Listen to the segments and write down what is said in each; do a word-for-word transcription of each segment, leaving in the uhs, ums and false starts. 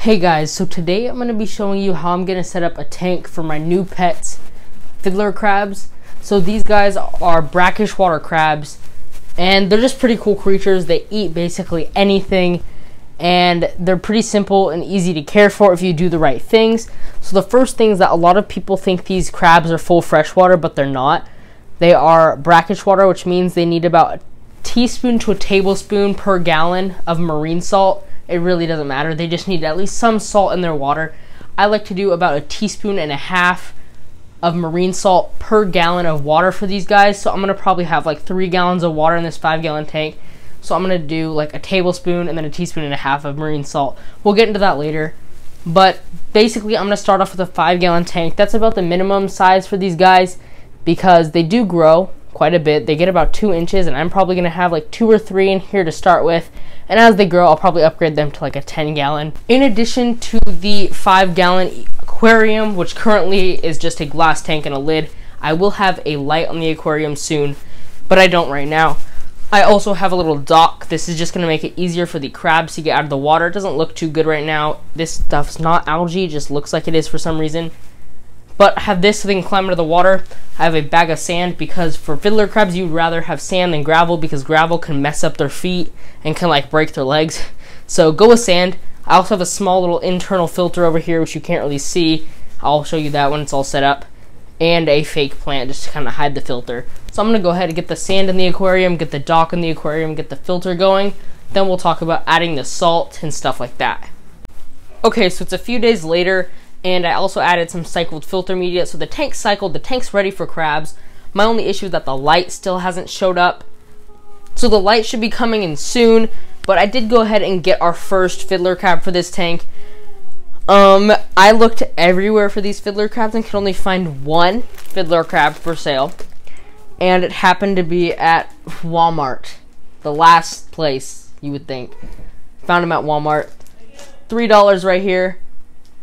Hey guys, so today I'm going to be showing you how I'm going to set up a tank for my new pets, fiddler crabs. So these guys are brackish water crabs and they're just pretty cool creatures. They eat basically anything and they're pretty simple and easy to care for if you do the right things. So the first thing is that a lot of people think these crabs are full freshwater, but they're not. They are brackish water, which means they need about a teaspoon to a tablespoon per gallon of marine salt. It really doesn't matter. They just need at least some salt in their water. I like to do about a teaspoon and a half of marine salt per gallon of water for these guys. So I'm gonna probably have like three gallons of water in this five gallon tank. So I'm gonna do like a tablespoon and then a teaspoon and a half of marine salt. We'll get into that later. But basically I'm gonna start off with a five gallon tank. That's about the minimum size for these guys because they do grow quite a bit. They get about two inches and I'm probably gonna have like two or three in here to start with. And as they grow, I'll probably upgrade them to like a ten gallon. In addition to the five gallon aquarium, which currently is just a glass tank and a lid, I will have a light on the aquarium soon, but I don't right now. I also have a little dock. This is just gonna make it easier for the crabs to get out of the water. It doesn't look too good right now. This stuff's not algae, it just looks like it is for some reason. But I have this so they can climb out of the water. I have a bag of sand because for fiddler crabs, you'd rather have sand than gravel because gravel can mess up their feet and can like break their legs. So go with sand. I also have a small little internal filter over here, which you can't really see. I'll show you that when it's all set up. And a fake plant just to kind of hide the filter. So I'm gonna go ahead and get the sand in the aquarium, get the dock in the aquarium, get the filter going. Then we'll talk about adding the salt and stuff like that. Okay, so it's a few days later. And I also added some cycled filter media. So the tank's cycled, the tank's ready for crabs. My only issue is that the light still hasn't showed up. So the light should be coming in soon, but I did go ahead and get our first fiddler crab for this tank. Um, I looked everywhere for these fiddler crabs and could only find one fiddler crab for sale. And it happened to be at Walmart, the last place you would think. Found him at Walmart, three dollars right here.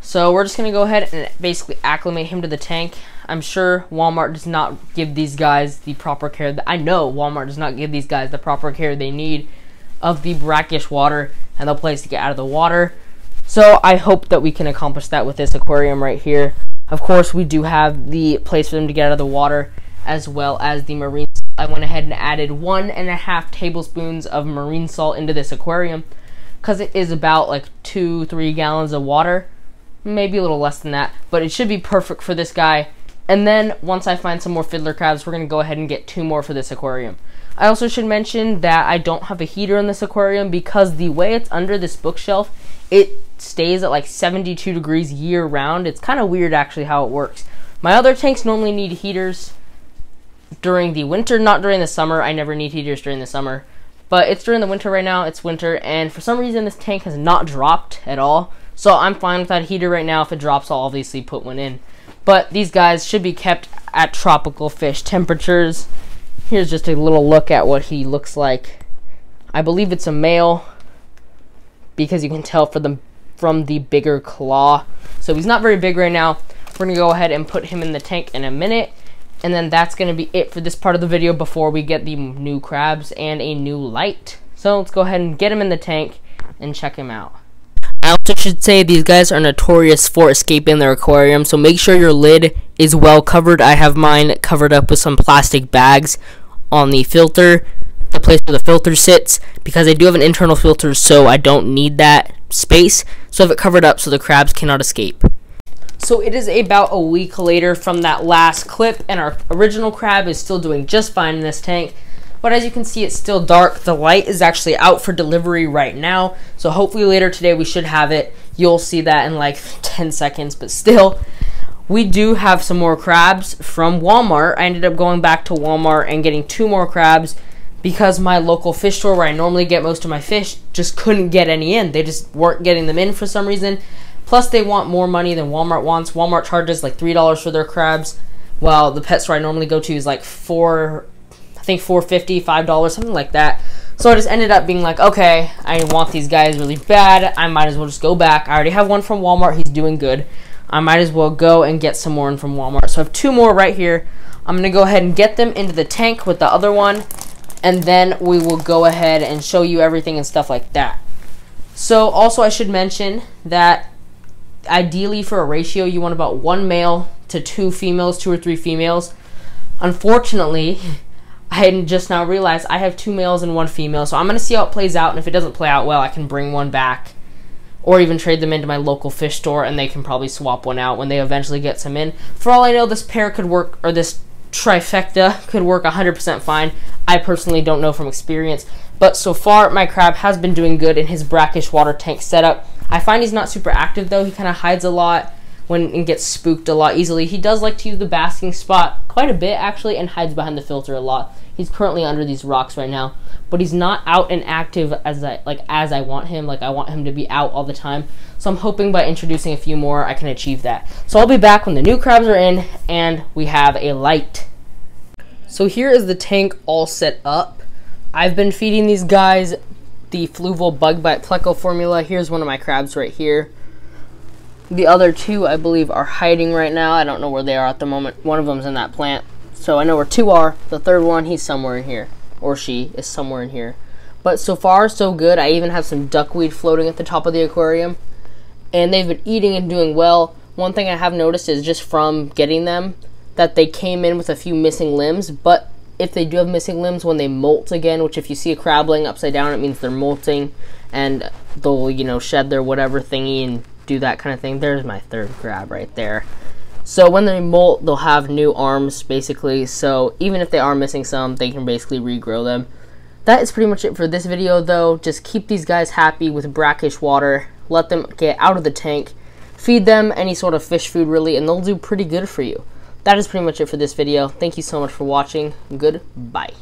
So we're just gonna go ahead and basically acclimate him to the tank. I'm sure Walmart does not give these guys the proper care that, I know Walmart does not give these guys the proper care they need of the brackish water and the place to get out of the water. So I hope that we can accomplish that with this aquarium right here. Of course, we do have the place for them to get out of the water as well as the marine salt. I went ahead and added one and a half tablespoons of marine salt into this aquarium because it is about like two, three gallons of water. Maybe a little less than that, but it should be perfect for this guy. And then once I find some more fiddler crabs, we're gonna go ahead and get two more for this aquarium. I also should mention that I don't have a heater in this aquarium because the way it's under this bookshelf, it stays at like seventy-two degrees year round. It's kind of weird actually how it works. My other tanks normally need heaters during the winter, not during the summer. I never need heaters during the summer, but it's during the winter right now, it's winter. And for some reason this tank has not dropped at all. So I'm fine with that heater right now. If it drops, I'll obviously put one in. But these guys should be kept at tropical fish temperatures. Here's just a little look at what he looks like. I believe it's a male because you can tell for the, from the bigger claw. So he's not very big right now. We're gonna go ahead and put him in the tank in a minute. And then that's gonna be it for this part of the video before we get the new crabs and a new light. So let's go ahead and get him in the tank and check him out. I also should say these guys are notorious for escaping their aquarium, so make sure your lid is well covered. I have mine covered up with some plastic bags on the filter, the place where the filter sits, because I do have an internal filter, so I don't need that space. So I have it covered up so the crabs cannot escape. So it is about a week later from that last clip, and our original crab is still doing just fine in this tank. But as you can see, it's still dark. The light is actually out for delivery right now. So hopefully later today we should have it. You'll see that in like ten seconds, but still, we do have some more crabs from Walmart. I ended up going back to Walmart and getting two more crabs because my local fish store where I normally get most of my fish just couldn't get any in. They just weren't getting them in for some reason. Plus they want more money than Walmart wants. Walmart charges like three dollars for their crabs, while the pet store I normally go to is like four I think four fifty, five dollars, something like that. So I just ended up being like, okay, I want these guys really bad. I might as well just go back. I already have one from Walmart. He's doing good. I might as well go and get some more in from Walmart. So I have two more right here. I'm gonna go ahead and get them into the tank with the other one, and then we will go ahead and show you everything and stuff like that. So also I should mention that ideally for a ratio, you want about one male to two females, two or three females. Unfortunately, I just now realized I have two males and one female, so I'm going to see how it plays out, and if it doesn't play out well, I can bring one back or even trade them into my local fish store, and they can probably swap one out when they eventually get some in. For all I know, this pair could work, or this trifecta could work one hundred percent fine. I personally don't know from experience, but so far my crab has been doing good in his brackish water tank setup. I find he's not super active though. He kind of hides a lot when and gets spooked a lot easily. He does like to use the basking spot quite a bit actually, and hides behind the filter a lot. He's currently under these rocks right now, but he's not out and active as I like as I want him. Like I want him to be out all the time. So I'm hoping by introducing a few more, I can achieve that. So I'll be back when the new crabs are in and we have a light. So here is the tank all set up. I've been feeding these guys the Fluval bug bite pleco formula. Here's one of my crabs right here. The other two, I believe, are hiding right now. I don't know where they are at the moment. One of them's in that plant, so I know where two are. The third one, he's somewhere in here, or she is somewhere in here. But so far, so good. I even have some duckweed floating at the top of the aquarium, and they've been eating and doing well. One thing I have noticed is just from getting them that they came in with a few missing limbs, but if they do have missing limbs when they molt again, which if you see a crab laying upside down, it means they're molting, and they'll, you know, shed their whatever thingy and do that kind of thing. There's my third crab right there. So when they molt, they'll have new arms basically, so even if they are missing some, they can basically regrow them. That is pretty much it for this video though. Just keep these guys happy with brackish water. Let them get out of the tank. Feed them any sort of fish food really, and they'll do pretty good for you. That is pretty much it for this video. Thank you so much for watching. Goodbye.